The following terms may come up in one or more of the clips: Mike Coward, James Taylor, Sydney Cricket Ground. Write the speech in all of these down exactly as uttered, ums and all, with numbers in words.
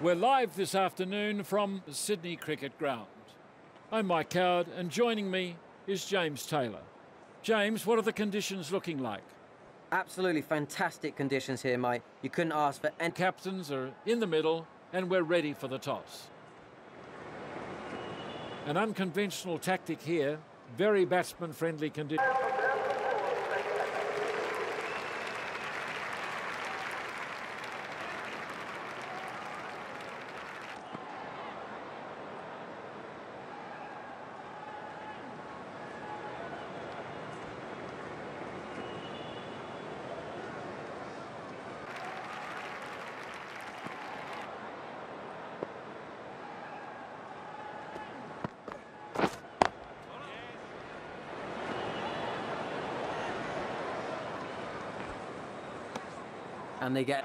We're live this afternoon from the Sydney Cricket Ground. I'm Mike Coward and joining me is James Taylor. James, what are the conditions looking like? Absolutely fantastic conditions here, Mike. You couldn't ask for any. Captains are in the middle and we're ready for the toss. An unconventional tactic here, very batsman-friendly conditions. And they get.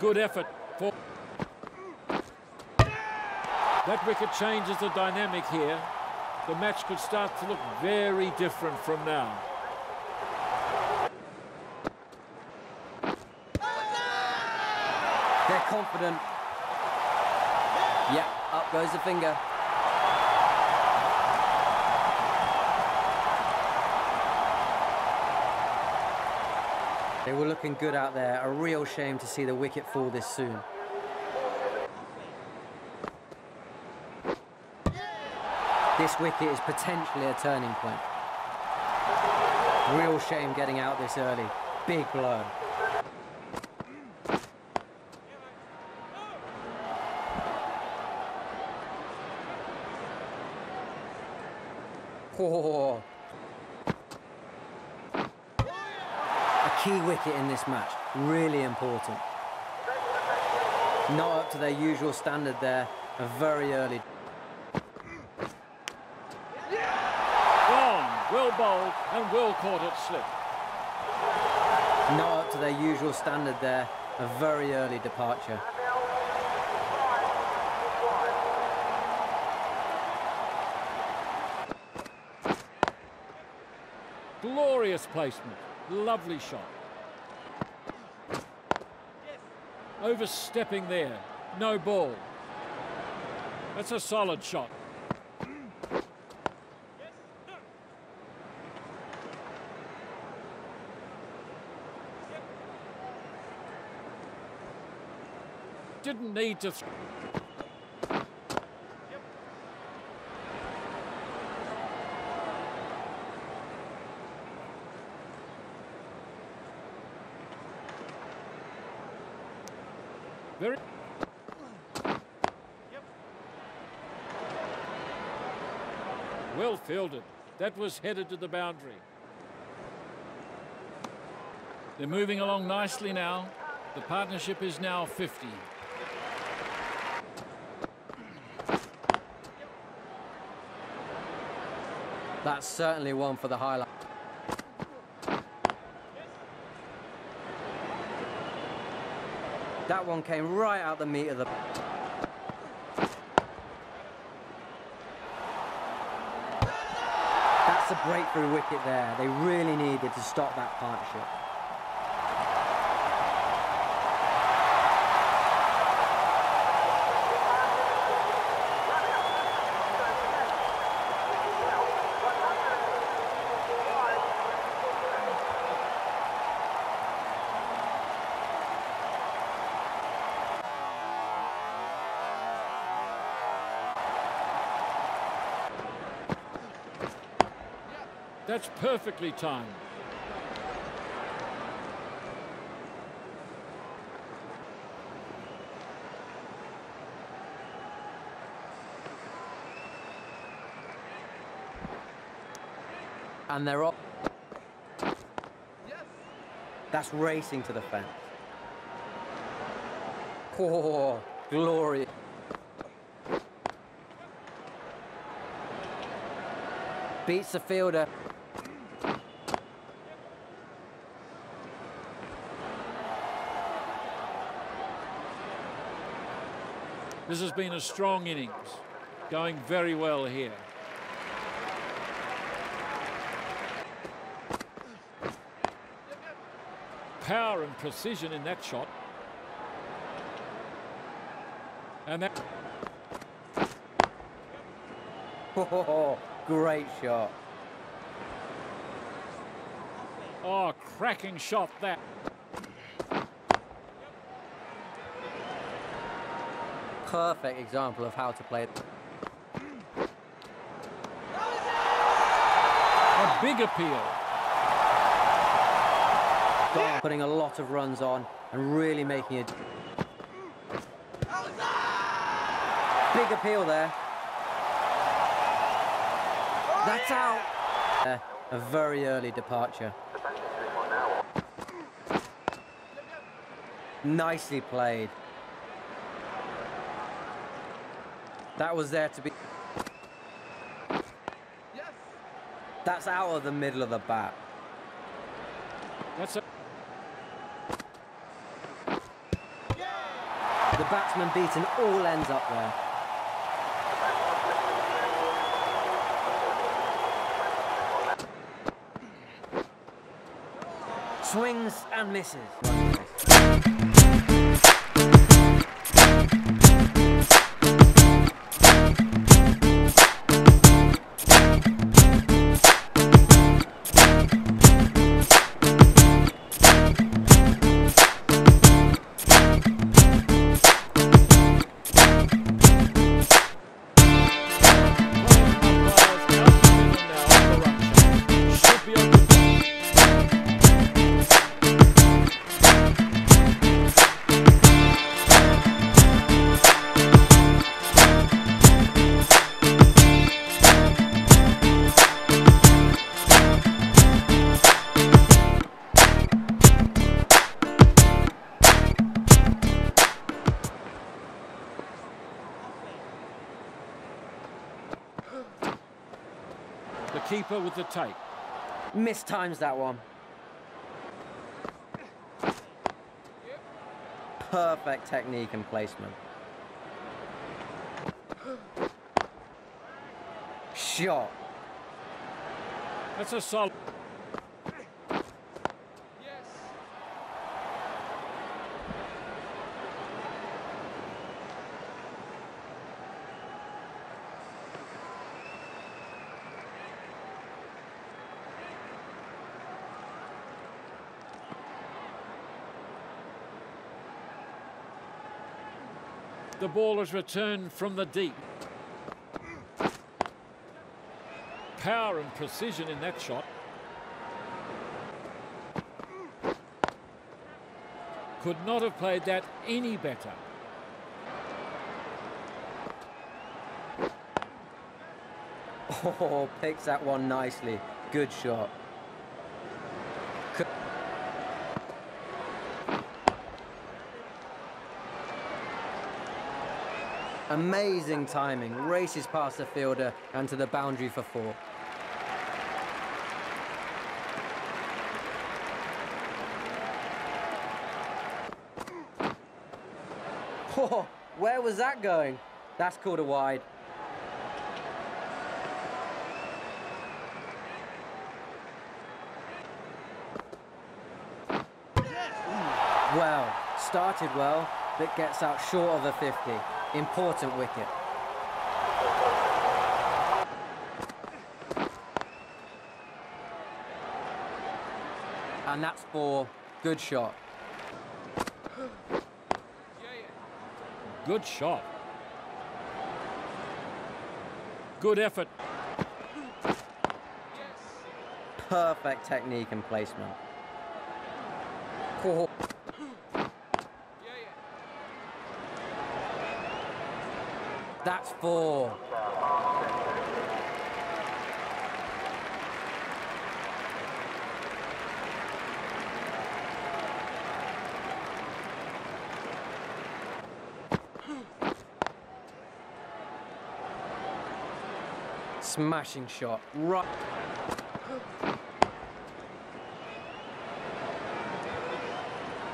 Good effort. For... That wicket changes the dynamic here. The match could start to look very different from now. They're confident. Yeah, up goes the finger. They were looking good out there. A real shame to see the wicket fall this soon. This wicket is potentially a turning point. Real shame getting out this early. Big blow. Oh. Key wicket in this match, really important. Not up to their usual standard there, a very early. Long, well bowled and well caught at slip. Not up to their usual standard there, a very early departure. Glorious placement. Lovely shot. Overstepping there. No ball. That's a solid shot. Didn't need to. Very well fielded. That was headed to the boundary. They're moving along nicely now. The partnership is now fifty. That's certainly one for the highlight. That one came right out the meat of the... That's a breakthrough wicket there. They really needed to stop that partnership. That's perfectly timed. And they're off. Yes. That's racing to the fence. Oh, glorious. Beats the fielder. This has been a strong innings. going very well here. Power and precision in that shot. And that... Oh, great shot. Oh, cracking shot that. Perfect example of how to play it. A big appeal. Putting a lot of runs on and really making it. Big appeal there. That's out. Uh, a very early departure. Nicely played. That was there to be. Yes. That's out of the middle of the bat. That's a... yeah. The batsman beaten all ends up there. Swings and misses. The keeper with the take. Mistimes that one. Perfect technique and placement. Shot. That's a solid. Yes. The ball is returned from the deep. Power and precision in that shot. Could not have played that any better. Oh, picks that one nicely. Good shot. Amazing timing, races past the fielder and to the boundary for four. Oh, where was that going? That's called a wide. Well, started well, but gets out short of a fifty. Important wicket. And that's for good shot. Good shot. Good effort. Yes. Perfect technique and placement. Cool. That's four. Smashing shot. Right.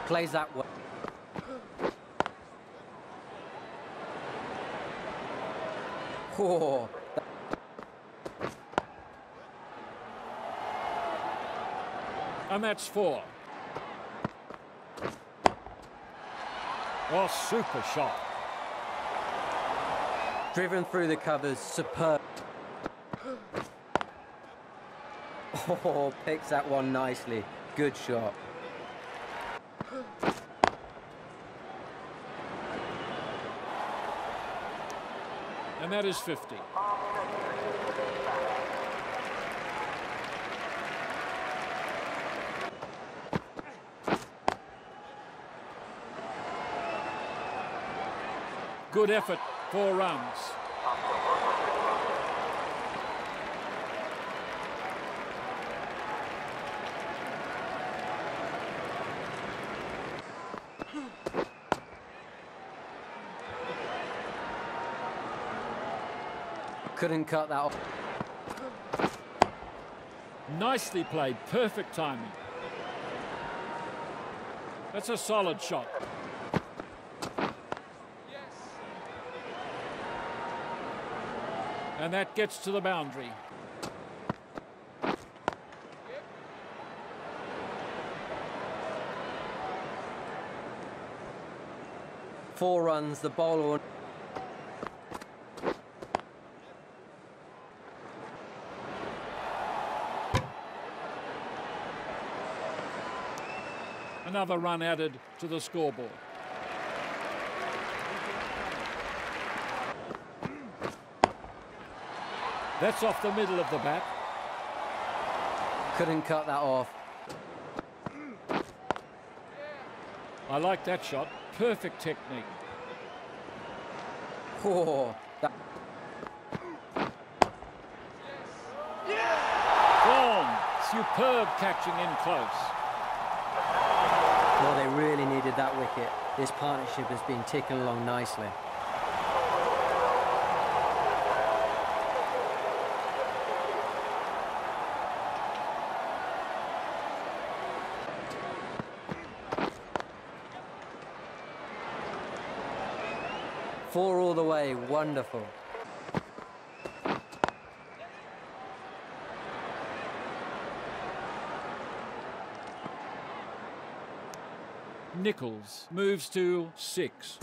Plays that way. Oh. And that's four. Oh, super shot. Driven through the covers, superb. Oh, picks that one nicely. Good shot. And that is fifty. Good effort, four runs. Couldn't cut that off. Nicely played, perfect timing. That's a solid shot. And that gets to the boundary. Four runs, the bowler. Another run added to the scoreboard. That's off the middle of the bat. Couldn't cut that off. I like that shot. Perfect technique. Oh, that. Yes. Form. Superb catching in close. Well, they really needed that wicket. This partnership has been ticking along nicely. Four all the way, wonderful. Nichols moves to six.